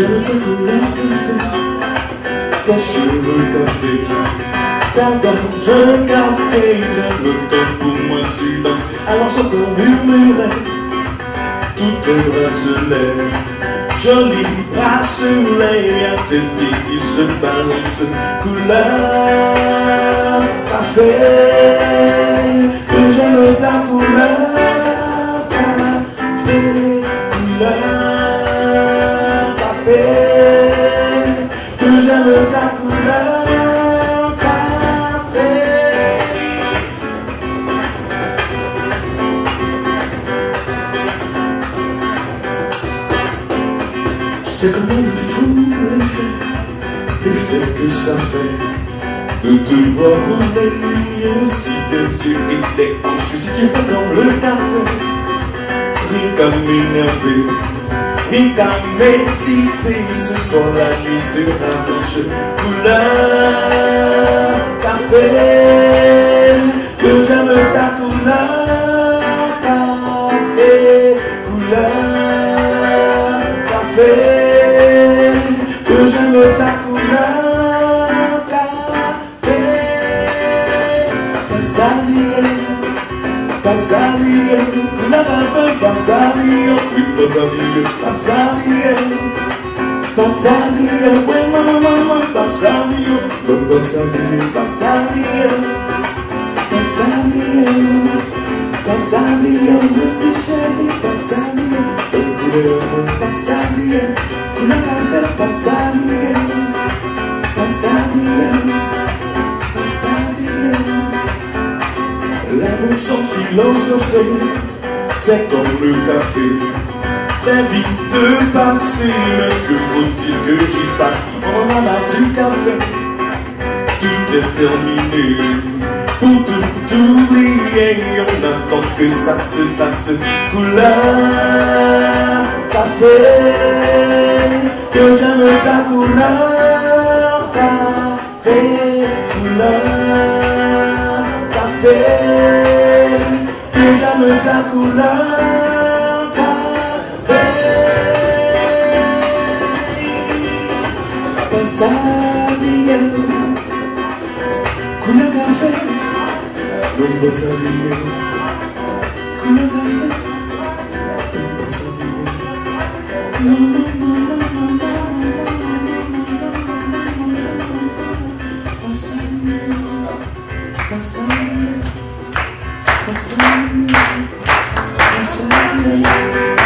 Je veux un café, j'aime le temps pour moi tu danses. Alors j'entends murmurer toute bracelet, joli bracelet à tes pieds il se balance. Couleur café, que j'aime ta couleur café, couleur café, que j'aime ta couleur. C'est quand même fou l'effet que ça fait de te voir rouler ainsi tes yeux et tes hanches. Si tu fais dans le café, Rita m'énerver, Rita m'exciter, ce soir la nuit sera blanche. Couleur café, que j'aime ta couleur café, couleur café, ta couleur café. Passaria, couleur café, passaria, oui passaria, passaria, passaria, oui maman, passaria, bon passaria, passaria, passaria, passaria, petit chéri, passaria, couleur passaria, couleur café, passaria. L'amour sans philosophie, c'est comme le café, très vite de passer, mais que faut-il que j'y passe? On en a marre du café, tout est terminé, pour tout oublier, on attend que ça se tasse. Couleur café, que j'aime ta couleur. Ta couleur café, passaria, couleur café, non passaria, couleur café, non passaria, non passaria. I'm sorry.